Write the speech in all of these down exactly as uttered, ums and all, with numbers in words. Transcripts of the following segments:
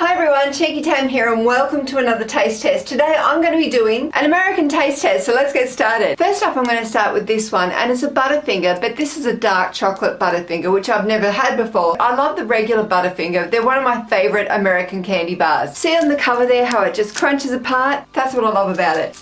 Hi everyone, Cheeky Tam here and welcome to another taste test. Today I'm going to be doing an American taste test, so let's get started. First up I'm going to start with this one, and it's a Butterfinger, but this is a dark chocolate Butterfinger, which I've never had before. I love the regular Butterfinger. They're one of my favourite American candy bars. See on the cover there how it just crunches apart? That's what I love about it.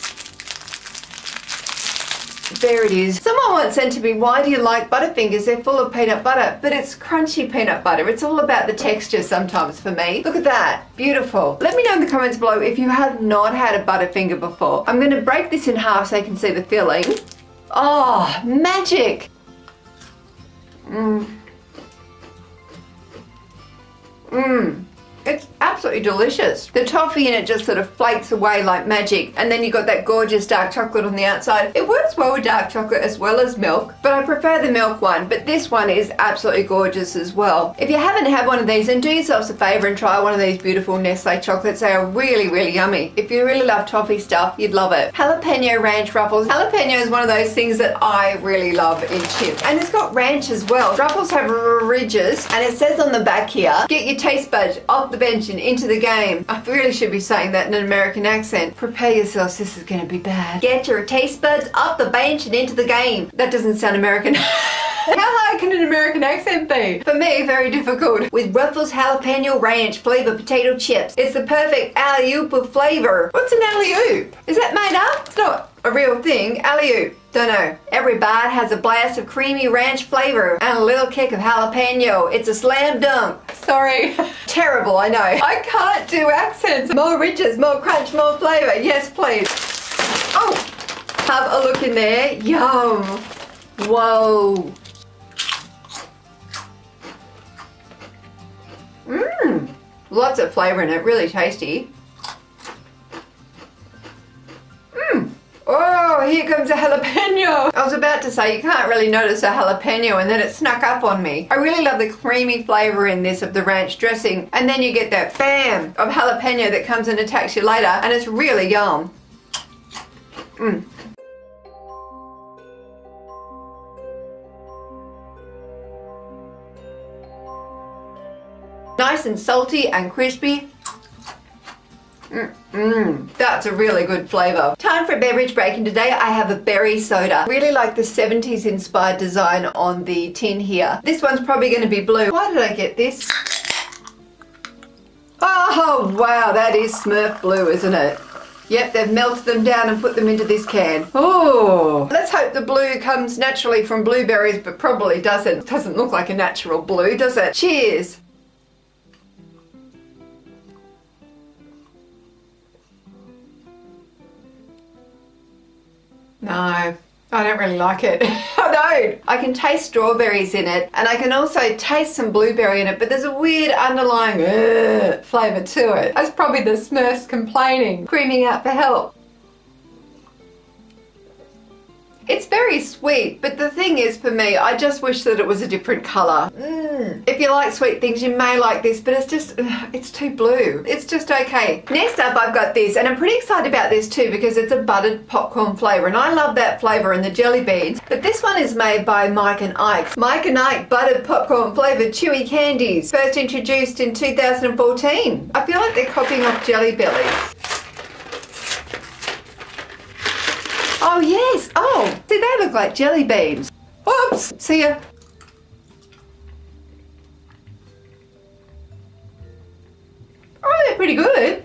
There it is. Someone once said to me, why do you like Butterfingers? They're full of peanut butter. But it's crunchy peanut butter. It's all about the texture sometimes for me. Look at that. Beautiful. Let me know in the comments below if you have not had a Butterfinger before. I'm going to break this in half so you can see the filling. Oh, magic. Mmm. Mmm. It's absolutely delicious. The toffee in it just sort of flakes away like magic, and then you've got that gorgeous dark chocolate on the outside. It works well with dark chocolate as well as milk, but I prefer the milk one, but this one is absolutely gorgeous as well. If you haven't had one of these, then do yourselves a favour and try one of these beautiful Nestle chocolates. They are really, really yummy. If you really love toffee stuff, you'd love it. Jalapeno ranch Ruffles. Jalapeno is one of those things that I really love in chips, and it's got ranch as well. Ruffles have ridges, and it says on the back here, get your taste buds off the bench and into the game. I really should be saying that in an American accent. Prepare yourselves, this is going to be bad. Get your taste buds off the bench and into the game. That doesn't sound American. How hard can an American accent be? For me, very difficult. With Ruffles Jalapeno Ranch Flavor Potato Chips. It's the perfect alley-oop of flavor. What's an alley-oop? Is that made up? It's not a real thing. Alley-oop. Don't know. Every bite has a blast of creamy ranch flavor and a little kick of jalapeno. It's a slam dunk. Sorry. Terrible, I know. I can't do accents. More ridges, more crunch, more flavor. Yes, please. Oh, have a look in there. Yum. Whoa. Mmm. Lots of flavor in it. Really tasty. Oh, here comes a jalapeno. I was about to say, you can't really notice a jalapeno, and then it snuck up on me. I really love the creamy flavor in this of the ranch dressing, and then you get that bam of jalapeno that comes and attacks you later, and it's really yum. Mmm. Nice and salty and crispy. Mmm, mm, that's a really good flavour. Time for a beverage break, and today I have a berry soda. Really like the seventies inspired design on the tin here. This one's probably going to be blue. Why did I get this? Oh wow, that is Smurf blue, isn't it? Yep, they've melted them down and put them into this can. Oh, let's hope the blue comes naturally from blueberries, but probably doesn't. Doesn't look like a natural blue, does it? Cheers. No, I don't really like it. I don't. I can taste strawberries in it, and I can also taste some blueberry in it, but there's a weird underlying uh, flavour to it. That's probably the Smurfs complaining, screaming out for help. It's very sweet, but the thing is for me, I just wish that it was a different colour. Mm. If you like sweet things, you may like this, but it's just, it's too blue. It's just okay. Next up, I've got this, and I'm pretty excited about this too because it's a buttered popcorn flavour, and I love that flavour in the jelly beans. But this one is made by Mike and Ike. Mike and Ike buttered popcorn flavoured chewy candies, first introduced in two thousand fourteen. I feel like they're copying off Jelly Belly. Oh yes, oh, see they look like jelly beans. Oops, see ya. Oh, they're pretty good.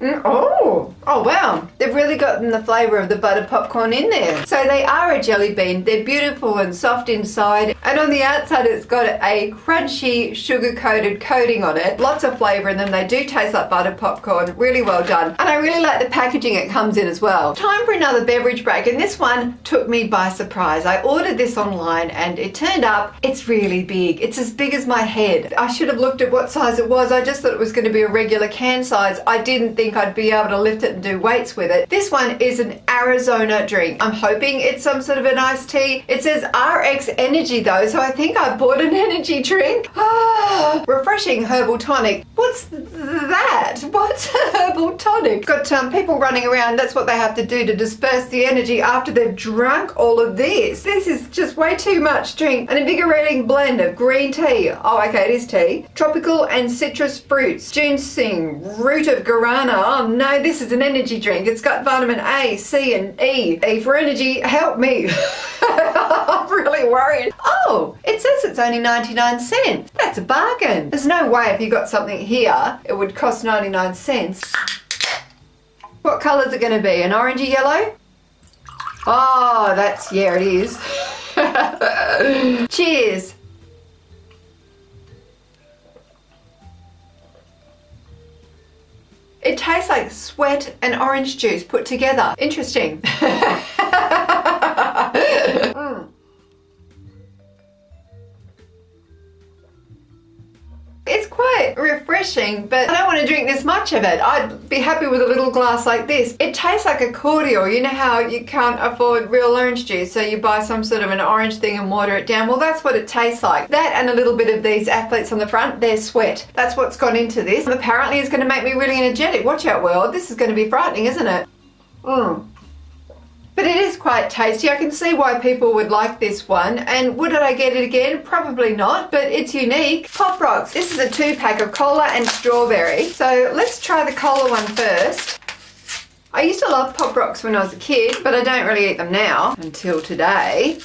Mm, oh, oh wow. They've really gotten the flavour of the buttered popcorn in there. So they are a jelly bean. They're beautiful and soft inside, and on the outside it's got a crunchy sugar-coated coating on it. Lots of flavour in them. They do taste like buttered popcorn. Really well done. And I really like the packaging it comes in as well. Time for another beverage break, and this one took me by surprise. I ordered this online and it turned up. It's really big. It's as big as my head. I should have looked at what size it was. I just thought it was going to be a regular can size. I didn't think I'd be able to lift it and do weights with it. This one is an Arizona drink. I'm hoping it's some sort of an iced tea. It says R X Energy though, so I think I bought an energy drink. Ah, refreshing herbal tonic. What's that? that? What's a herbal tonic? Got um, people running around, that's what they have to do to disperse the energy after they've drunk all of this. This is just way too much. Drink an invigorating blend of green tea, oh okay it is tea, tropical and citrus fruits, ginseng, root of guarana, oh no this is an energy drink, it's got vitamin A, C and E. E for energy, help me. I'm really worried. Oh, it says it's only ninety-nine cents. That's a bargain. There's no way if you got something here, it would cost ninety-nine cents. What colour's it going to be? An orangey yellow? Oh, that's, yeah, it is. Cheers. It tastes like sweat and orange juice put together. Interesting. Mm. It's quite refreshing, but I don't want to drink this much of it. I'd be happy with a little glass like this. It tastes like a cordial. You know how you can't afford real orange juice, so you buy some sort of an orange thing and water it down? Well, that's what it tastes like. That and a little bit of these athletes on the front, their sweat. That's what's gone into this. And apparently it's going to make me really energetic. Watch out, world. This is going to be frightening, isn't it? Mmm. But it is quite tasty. I can see why people would like this one. And would I get it again? Probably not, but it's unique. Pop Rocks. This is a two pack of cola and strawberry. So let's try the cola one first. I used to love Pop Rocks when I was a kid, but I don't really eat them now until today.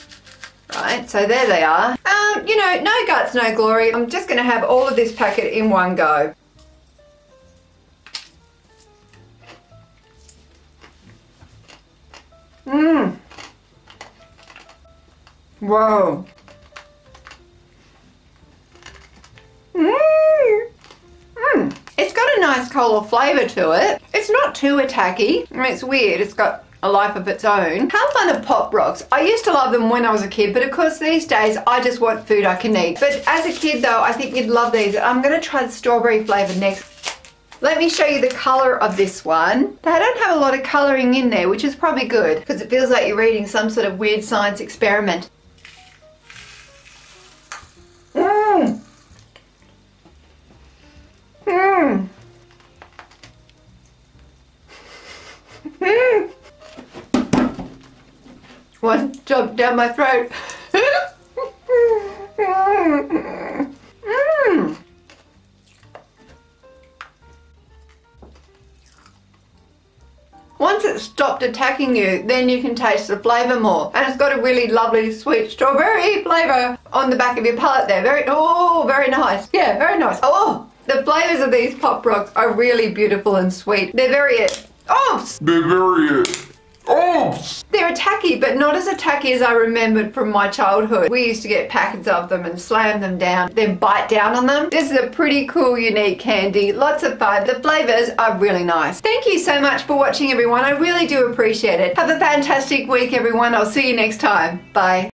Right, so there they are. Um, you know, no guts, no glory. I'm just going to have all of this packet in one go. Mmm. Whoa. Mmm. Mmm. It's got a nice cola flavour to it. It's not too attacky. I mean, it's weird. It's got a life of its own. How fun are Pop Rocks? I used to love them when I was a kid, but of course these days I just want food I can eat. But as a kid though, I think you'd love these. I'm going to try the strawberry flavour next. Let me show you the colour of this one. They don't have a lot of colouring in there, which is probably good because it feels like you're reading some sort of weird science experiment. Mmm! Mmm! Mmm! One job down my throat. Mmm! Once it's stopped attacking you, then you can taste the flavour more. And it's got a really lovely sweet strawberry flavour on the back of your palate there. Very, oh, very nice. Yeah, very nice. Oh, the flavours of these Pop Rocks are really beautiful and sweet. They're very, oh! They're very, oh! They're attacky, but not as attacky as I remembered from my childhood. We used to get packets of them and slam them down, then bite down on them. This is a pretty cool, unique candy. Lots of fun. The flavours are really nice. Thank you so much for watching, everyone. I really do appreciate it. Have a fantastic week, everyone. I'll see you next time. Bye.